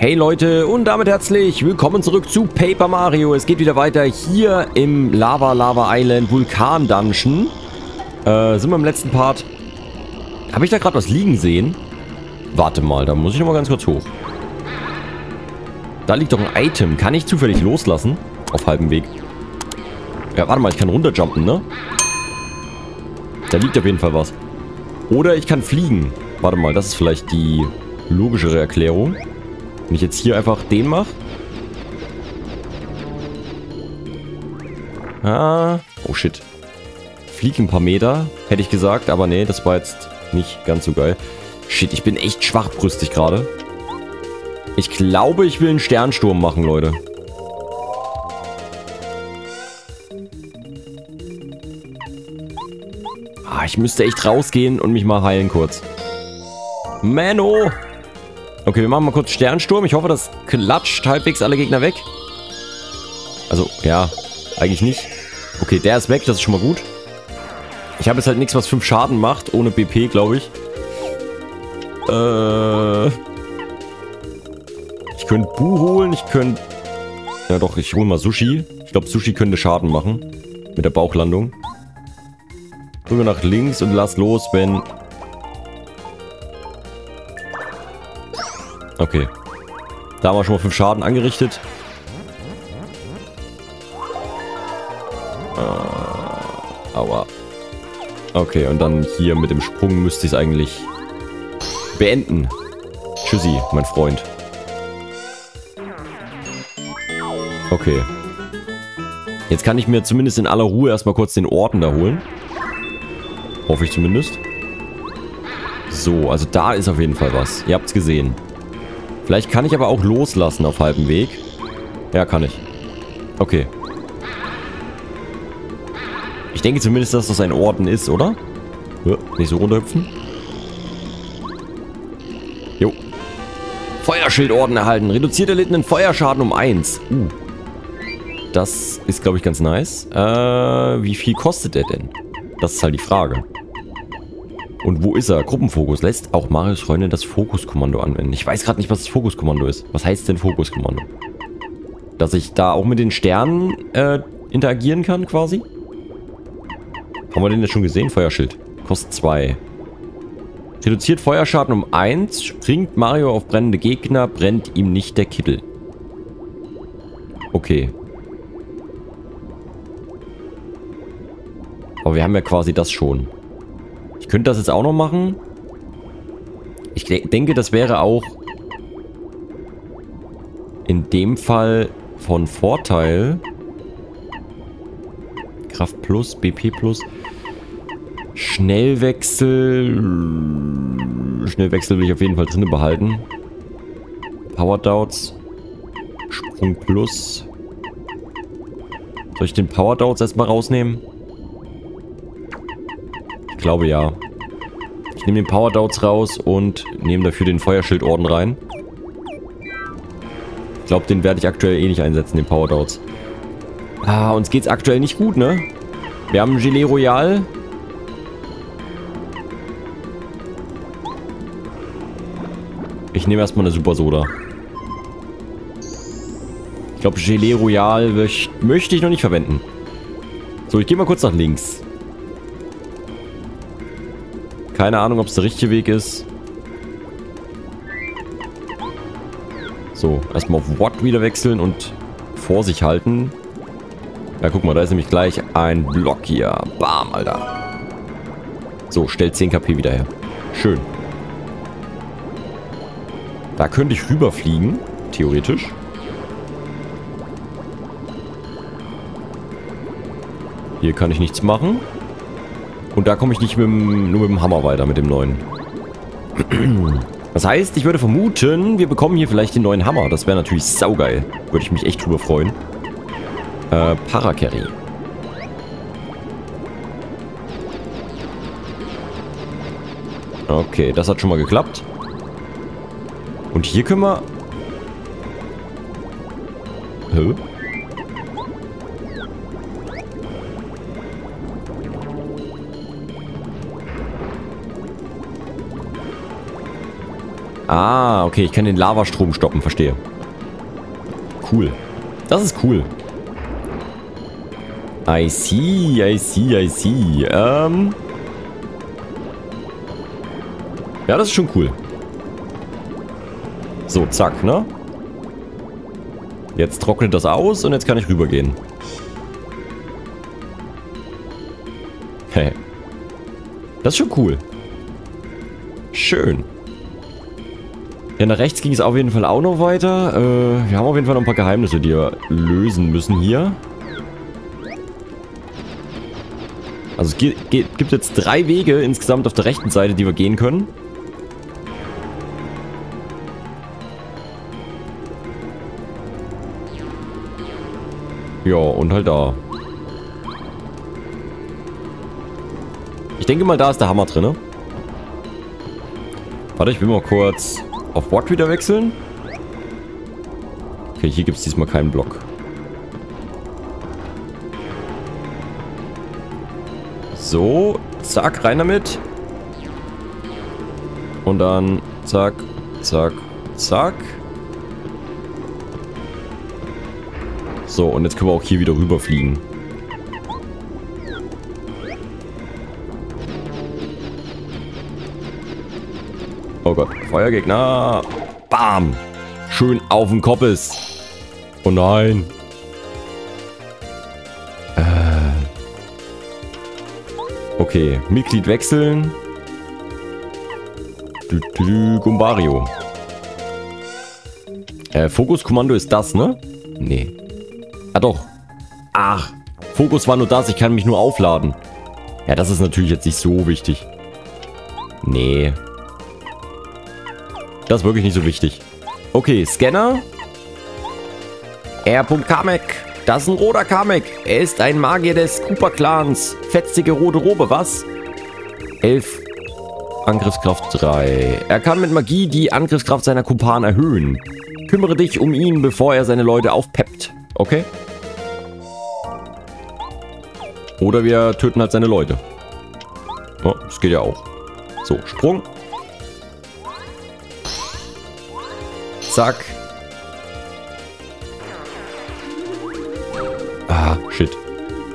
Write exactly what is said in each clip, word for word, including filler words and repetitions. Hey Leute und damit herzlich willkommen zurück zu Paper Mario. Es geht wieder weiter hier im Lava Lava Island Vulkan Dungeon. Äh, sind wir im letzten Part. Habe ich da gerade was liegen sehen? Warte mal, da muss ich nochmal ganz kurz hoch. Da liegt doch ein Item. Kann ich zufällig loslassen? Auf halbem Weg. Ja, warte mal, ich kann runterjumpen, ne? Da liegt auf jeden Fall was. Oder ich kann fliegen. Warte mal, das ist vielleicht die logischere Erklärung. Wenn ich jetzt hier einfach den mache. Ah. Oh shit. Flieg ein paar Meter, hätte ich gesagt. Aber nee, das war jetzt nicht ganz so geil. Shit, ich bin echt schwachbrüstig gerade. Ich glaube, ich will einen Sternsturm machen, Leute. Ah, ich müsste echt rausgehen und mich mal heilen kurz. Menno! Okay, wir machen mal kurz Sternsturm. Ich hoffe, das klatscht halbwegs alle Gegner weg. Also, ja, eigentlich nicht. Okay, der ist weg, das ist schon mal gut. Ich habe jetzt halt nichts, was fünf Schaden macht, ohne B P, glaube ich. Äh, ich könnte Bu holen, ich könnte... Ja doch, ich hole mal Sushi. Ich glaube, Sushi könnte Schaden machen. Mit der Bauchlandung. Rüber nach links und lass los, wenn... Okay. Da haben wir schon mal fünf Schaden angerichtet. Äh, aua. Okay, und dann hier mit dem Sprung müsste ich es eigentlich beenden. Tschüssi, mein Freund. Okay. Jetzt kann ich mir zumindest in aller Ruhe erstmal kurz den Orden da holen. Hoffe ich zumindest. So, also da ist auf jeden Fall was. Ihr habt es gesehen. Vielleicht kann ich aber auch loslassen auf halbem Weg. Ja, kann ich. Okay. Ich denke zumindest, dass das ein Orden ist, oder? Ja, nicht so runterhüpfen. Jo. Feuerschildorden erhalten. Reduziert erlittenen Feuerschaden um eins. Uh. Das ist, glaube ich, ganz nice. Äh, wie viel kostet er denn? Das ist halt die Frage. Und wo ist er? Gruppenfokus. Lässt auch Marios Freundin das Fokuskommando anwenden. Ich weiß gerade nicht, was das Fokuskommando ist. Was heißt denn Fokuskommando? Dass ich da auch mit den Sternen äh, interagieren kann, quasi? Haben wir den jetzt schon gesehen? Feuerschild. Kostet zwei. Reduziert Feuerschaden um eins. Springt Mario auf brennende Gegner. Brennt ihm nicht der Kittel. Okay. Aber wir haben ja quasi das schon. Ich könnte das jetzt auch noch machen. Ich de- denke, das wäre auch in dem Fall von Vorteil. Kraft plus, B P plus. Schnellwechsel. Schnellwechsel will ich auf jeden Fall drin behalten. Power Doubts. Sprung plus. Soll ich den Power Doubts erstmal rausnehmen? Ich glaube ja. Ich nehme den Power Doubts raus und nehme dafür den Feuerschildorden rein. Ich glaube, den werde ich aktuell eh nicht einsetzen, den Power Doubts. Ah, uns geht's aktuell nicht gut, ne? Wir haben Gilet Royal. Ich nehme erstmal eine Super Soda. Ich glaube, Gilet Royal möcht- möchte ich noch nicht verwenden. So, ich gehe mal kurz nach links. Keine Ahnung, ob es der richtige Weg ist. So, erstmal auf Watt wieder wechseln und vor sich halten. Ja, guck mal, da ist nämlich gleich ein Block hier. Bam, Alter. So, stellt zehn KP wieder her. Schön. Da könnte ich rüberfliegen, theoretisch. Hier kann ich nichts machen. Und da komme ich nicht mit dem, nur mit dem Hammer weiter, mit dem neuen. Das heißt, ich würde vermuten, wir bekommen hier vielleicht den neuen Hammer. Das wäre natürlich saugeil. Würde ich mich echt drüber freuen. Äh, Paracarry. Okay, das hat schon mal geklappt. Und hier können wir... Hä? Ah, okay, ich kann den Lavastrom stoppen, verstehe. Cool. Das ist cool. I see, I see, I see. Ähm... Ja, das ist schon cool. So, zack, ne? Jetzt trocknet das aus und jetzt kann ich rübergehen. Hey. Das ist schon cool. Schön. Ja, nach rechts ging es auf jeden Fall auch noch weiter. Äh, wir haben auf jeden Fall noch ein paar Geheimnisse, die wir lösen müssen hier. Also es geht, geht, gibt jetzt drei Wege insgesamt auf der rechten Seite, die wir gehen können. Ja, und halt da. Ich denke mal, da ist der Hammer drin, ne? Warte, ich will mal kurz auf Watt wieder wechseln. Okay, hier gibt es diesmal keinen Block. So, zack, rein damit. Und dann zack, zack, zack. So, und jetzt können wir auch hier wieder rüberfliegen. Oh Gott, Feuergegner. Bam. Schön auf den Koppes. Oh nein. Äh. Okay, Mitglied wechseln. Du, du, du, Gombario. Äh, Fokuskommando ist das, ne? Nee. Ah doch. Ach, Fokus war nur das, ich kann mich nur aufladen. Ja, das ist natürlich jetzt nicht so wichtig. Nee. Das ist wirklich nicht so wichtig. Okay, Scanner. R. Kamek. Das ist ein roter Kamek. Er ist ein Magier des Koopa-Clans. Fetzige rote Robe, was? elf. Angriffskraft drei. Er kann mit Magie die Angriffskraft seiner Kumpan erhöhen. Kümmere dich um ihn, bevor er seine Leute aufpeppt. Okay. Oder wir töten halt seine Leute. Oh, das geht ja auch. So, Sprung. Zack. Ah, shit.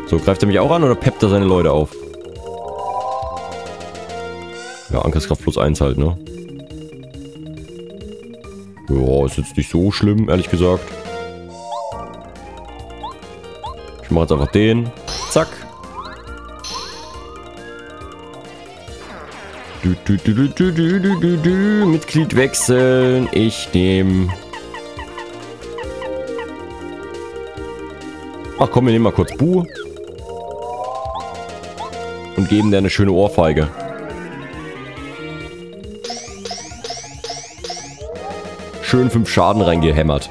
So, greift er mich auch an oder peppt er seine Leute auf? Ja, Angriffskraft plus eins halt, ne? Ja, ist jetzt nicht so schlimm, ehrlich gesagt. Ich mache jetzt einfach den. Zack. Du, du, du, du, du, du, du, du. Mitglied wechseln. Ich nehme... Ach komm, wir nehmen mal kurz Bu. Und geben der eine schöne Ohrfeige. Schön fünf Schaden reingehämmert.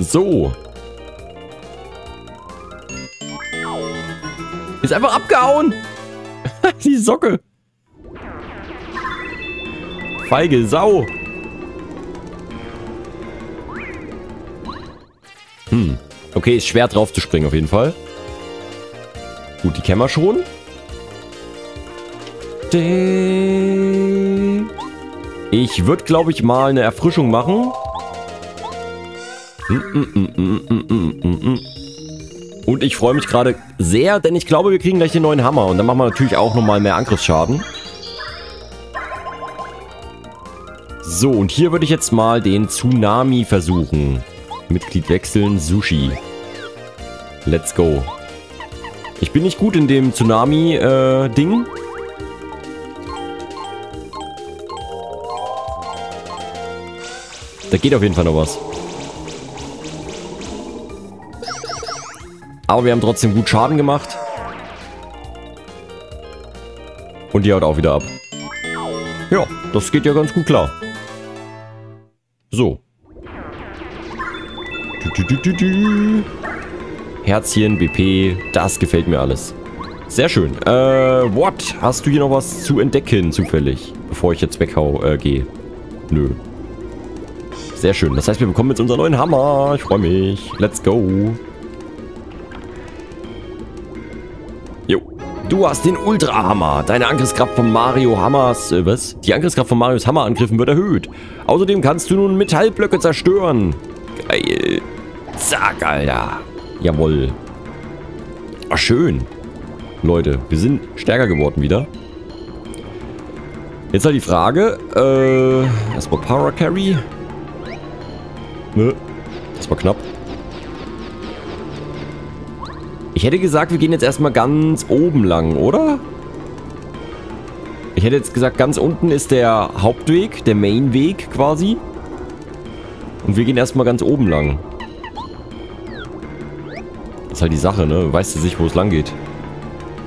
So. Ist einfach abgehauen. Die Socke. Feige Sau. Hm. Okay, ist schwer drauf zu springen auf jeden Fall. Gut, die kennen wir schon. Ich würde, glaube ich, mal eine Erfrischung machen. Und ich freue mich gerade sehr, denn ich glaube, wir kriegen gleich den neuen Hammer. Und dann machen wir natürlich auch nochmal mehr Angriffsschaden. So, und hier würde ich jetzt mal den Tsunami versuchen. Mitglied wechseln, Sushi. Let's go. Ich bin nicht gut in dem Tsunami-Ding. Da geht auf jeden Fall noch was. Aber wir haben trotzdem gut Schaden gemacht. Und die haut auch wieder ab. Ja, das geht ja ganz gut klar. So. Du, du, du, du, du. Herzchen, B P, das gefällt mir alles. Sehr schön. Äh, what? Hast du hier noch was zu entdecken, zufällig? Bevor ich jetzt weghau, äh, gehe. Nö. Sehr schön. Das heißt, wir bekommen jetzt unseren neuen Hammer. Ich freue mich. Let's go. Jo. Du hast den Ultra-Hammer. Deine Angriffskraft von Mario Hammers... Äh, was? Die Angriffskraft von Marios Hammerangriffen wird erhöht. Außerdem kannst du nun Metallblöcke zerstören. Geil. Zack, Alter. Jawohl. Ach, schön. Leute, wir sind stärker geworden wieder. Jetzt halt die Frage. Äh, erstmal Power Carry. Nö. Das war knapp. Ich hätte gesagt, wir gehen jetzt erstmal ganz oben lang, oder? Ich hätte jetzt gesagt, ganz unten ist der Hauptweg, der Mainweg quasi. Und wir gehen erstmal ganz oben lang. Das ist halt die Sache, ne? Weißt du nicht, wo es lang geht.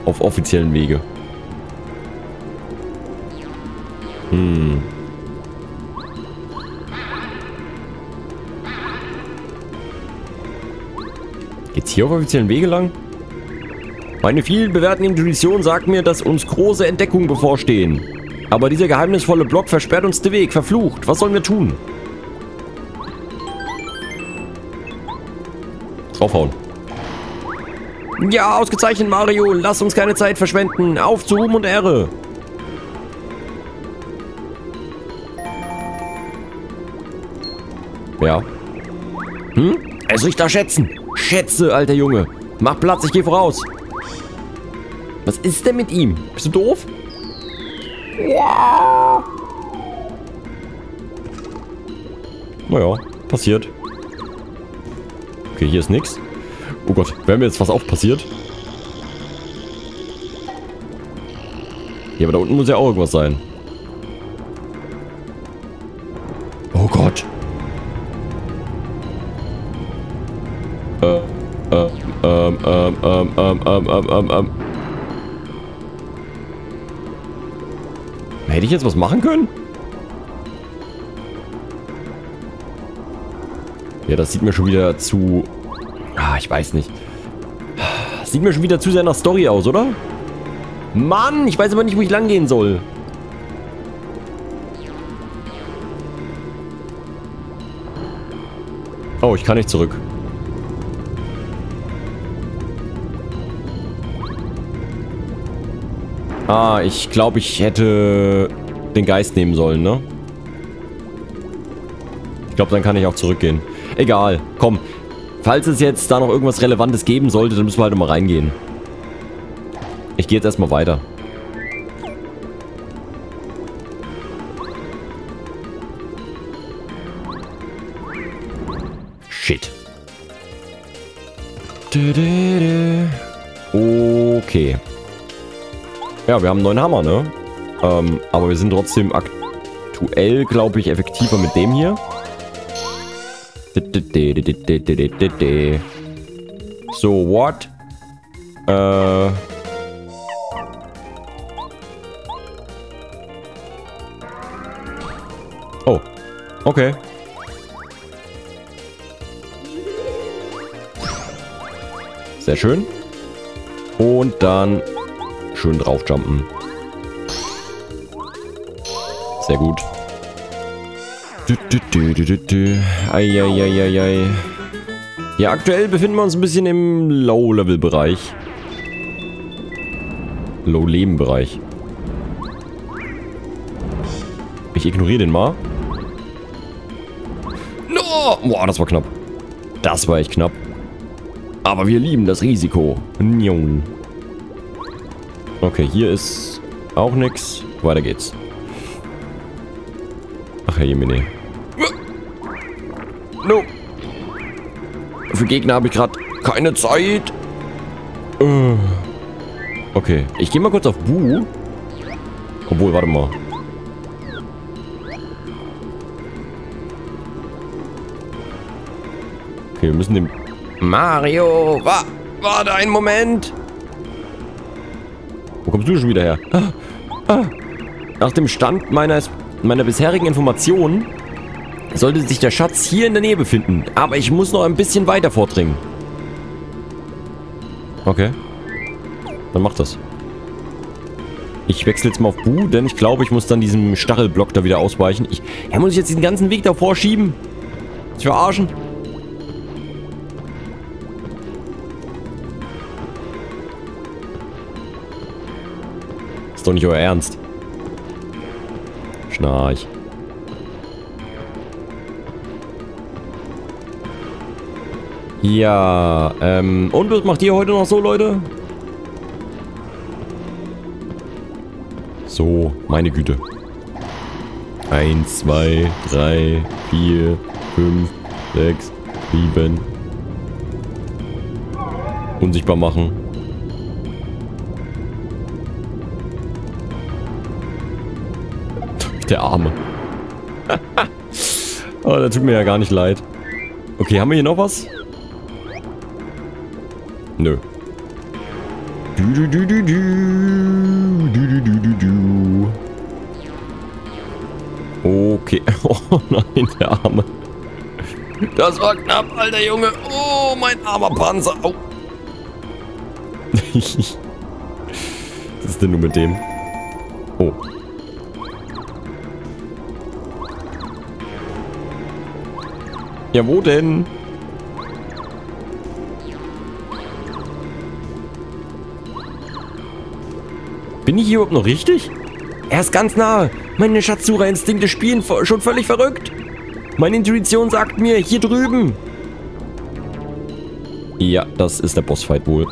Auf offiziellen Wege. Hm. Geht's hier auf offiziellen Wege lang? Meine viel bewährten Intuition sagt mir, dass uns große Entdeckungen bevorstehen. Aber dieser geheimnisvolle Block versperrt uns den Weg. Verflucht. Was sollen wir tun? Draufhauen. Ja, ausgezeichnet, Mario. Lass uns keine Zeit verschwenden. Auf zu Ruhm und Ehre. Ja. Hm? Es riecht nach Schätzen. Schätze, alter Junge. Mach Platz, ich gehe voraus. Was ist denn mit ihm? Bist du doof? Ja. Naja, passiert. Okay, hier ist nichts. Oh Gott, wäre mir jetzt was auch passiert. Ja, aber da unten muss ja auch irgendwas sein. Oh Gott. Ähm, ähm, ähm, ähm, ähm, ähm, ähm. Hätte ich jetzt was machen können? Ja, das sieht mir schon wieder zu... Ah, ich weiß nicht. Das sieht mir schon wieder zu sehr nach Story aus, oder? Mann, ich weiß aber nicht, wo ich lang gehen soll. Oh, ich kann nicht zurück. Ah, ich glaube, ich hätte den Geist nehmen sollen, ne? Ich glaube, dann kann ich auch zurückgehen. Egal, komm. Falls es jetzt da noch irgendwas Relevantes geben sollte, dann müssen wir halt mal reingehen. Ich gehe jetzt erstmal weiter. Shit. Okay. Ja, wir haben einen neuen Hammer, ne? Ähm, aber wir sind trotzdem aktuell, glaube ich, effektiver mit dem hier. So, what? Äh. Oh. Okay. Sehr schön. Und dann... schön draufjumpen. Sehr gut. Eieieiei. Ja, aktuell befinden wir uns ein bisschen im Low-Level-Bereich. Low-Leben-Bereich. Ich ignoriere den mal. No! Boah, das war knapp. Das war echt knapp. Aber wir lieben das Risiko. Njon. Okay, hier ist auch nichts. Weiter geht's. Ach, Herr Jemine. No. Für Gegner habe ich gerade keine Zeit. Okay, ich gehe mal kurz auf Bu. Obwohl, warte mal. Okay, wir müssen dem... Mario, wa warte einen Moment. Wo kommst du schon wieder her? Ah, ah. Nach dem Stand meiner, meiner bisherigen Informationen sollte sich der Schatz hier in der Nähe befinden. Aber ich muss noch ein bisschen weiter vordringen. Okay. Dann mach das. Ich wechsle jetzt mal auf Bu, denn ich glaube, ich muss dann diesem Stachelblock da wieder ausweichen. Ich, ja, muss ich jetzt diesen ganzen Weg davor schieben? Ich verarschen. doch nicht euer Ernst. Schnarch. Ja, ähm, und was macht ihr heute noch so, Leute? So, meine Güte. Eins, zwei, drei, vier, fünf, sechs, sieben. Unsichtbar machen. Der Arme. Oh, das tut mir ja gar nicht leid. Okay, haben wir hier noch was? Nö. Du, du, du, du, du. Du, du, du, du. Okay. Oh nein, der Arme. Das war knapp, alter Junge. Oh, mein armer Panzer. Au. Was ist denn nur mit dem? Oh. Ja, wo denn? Bin ich hier überhaupt noch richtig? Er ist ganz nah. Meine Schatzsucherinstinkte spielen schon völlig verrückt. Meine Intuition sagt mir, hier drüben. Ja, das ist der Bossfight wohl.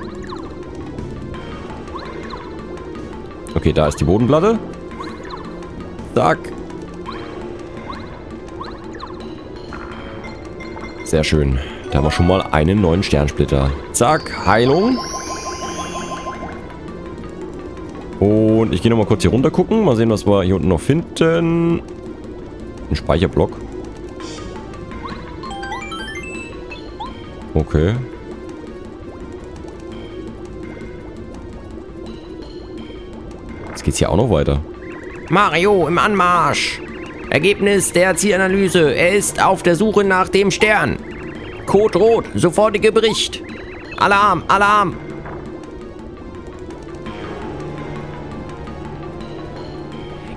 Okay, da ist die Bodenplatte. Zack. Sehr schön. Da haben wir schon mal einen neuen Sternsplitter. Zack, Heilung. Und ich gehe nochmal kurz hier runter gucken. Mal sehen, was wir hier unten noch finden. Ein Speicherblock. Okay. Jetzt geht's hier auch noch weiter. Mario im Anmarsch. Ergebnis der Zielanalyse. Er ist auf der Suche nach dem Stern. Code Rot. Sofortige Bericht. Alarm, Alarm.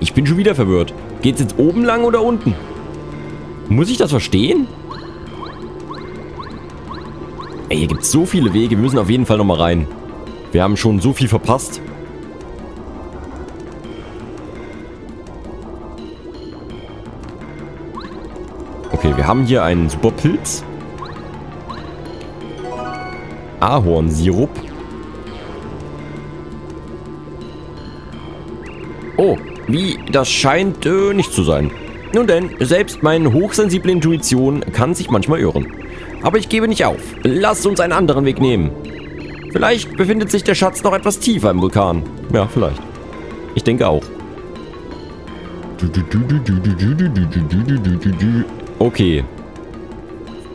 Ich bin schon wieder verwirrt. Geht's jetzt oben lang oder unten? Muss ich das verstehen? Ey, hier gibt's so viele Wege. Wir müssen auf jeden Fall nochmal rein. Wir haben schon so viel verpasst. Okay, wir haben hier einen Superpilz. Ahornsirup. Oh. Wie, das scheint äh, nicht zu sein. Nun denn, selbst meine hochsensible Intuition kann sich manchmal irren. Aber ich gebe nicht auf. Lasst uns einen anderen Weg nehmen. Vielleicht befindet sich der Schatz noch etwas tiefer im Vulkan. Ja, vielleicht. Ich denke auch. Okay.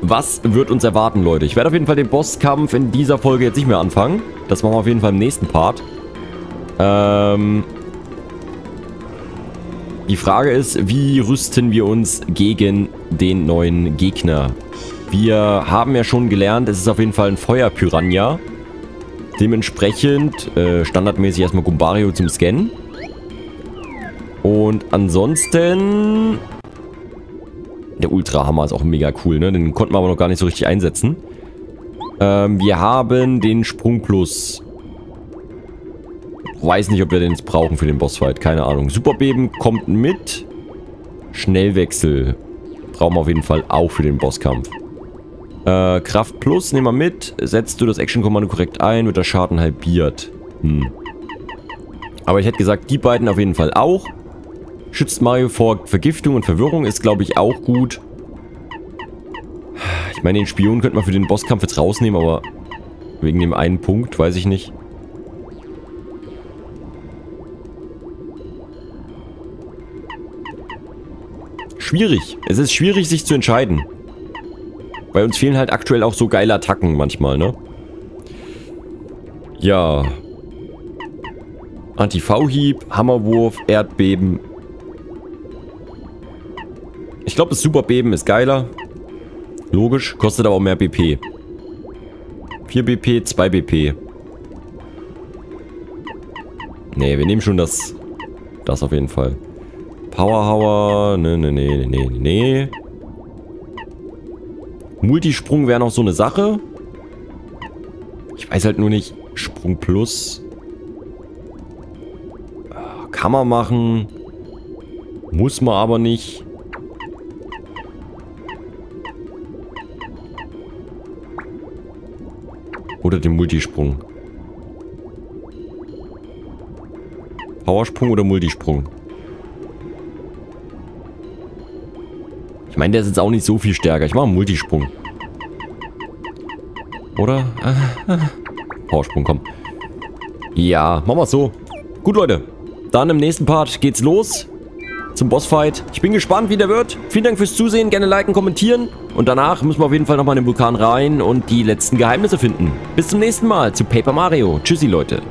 Was wird uns erwarten, Leute? Ich werde auf jeden Fall den Bosskampf in dieser Folge jetzt nicht mehr anfangen. Das machen wir auf jeden Fall im nächsten Part. Ähm... Die Frage ist, wie rüsten wir uns gegen den neuen Gegner? Wir haben ja schon gelernt, es ist auf jeden Fall ein Feuer-Piranha. Dementsprechend äh, standardmäßig erstmal Gombario zum Scannen. Und ansonsten... Der Ultrahammer ist auch mega cool, ne? Den konnten wir aber noch gar nicht so richtig einsetzen. Ähm, wir haben den Sprung plus... Weiß nicht, ob wir den jetzt brauchen für den Bossfight. Keine Ahnung. Superbeben kommt mit. Schnellwechsel. Brauchen wir auf jeden Fall auch für den Bosskampf. Äh, Kraft Plus nehmen wir mit. Setzt du das Action-Kommando korrekt ein, wird der Schaden halbiert. Hm. Aber ich hätte gesagt, die beiden auf jeden Fall auch. Schützt Mario vor Vergiftung und Verwirrung ist, glaube ich, auch gut. Ich meine, den Spion könnte man für den Bosskampf jetzt rausnehmen, aber wegen dem einen Punkt, weiß ich nicht. Schwierig. Es ist schwierig, sich zu entscheiden. Bei uns fehlen halt aktuell auch so geile Attacken manchmal, ne? Ja. Anti-V-Hieb, Hammerwurf, Erdbeben. Ich glaube, das Superbeben ist geiler. Logisch. Kostet aber auch mehr B P. vier B P, zwei B P. Ne, wir nehmen schon das... Das auf jeden Fall. Powerhauer, ne, ne, ne, ne, ne. Multisprung wäre noch so eine Sache. Ich weiß halt nur nicht. Sprung plus. kann man machen. Muss man aber nicht. Oder den Multisprung. Powersprung oder Multisprung? Ich meine, der ist jetzt auch nicht so viel stärker. Ich mache einen Multisprung. Oder? Powersprung, komm. Ja, machen wir so. Gut, Leute. Dann im nächsten Part geht's los zum Bossfight. Ich bin gespannt, wie der wird. Vielen Dank fürs Zusehen. Gerne liken, kommentieren. Und danach müssen wir auf jeden Fall nochmal in den Vulkan rein und die letzten Geheimnisse finden. Bis zum nächsten Mal zu Paper Mario. Tschüssi, Leute.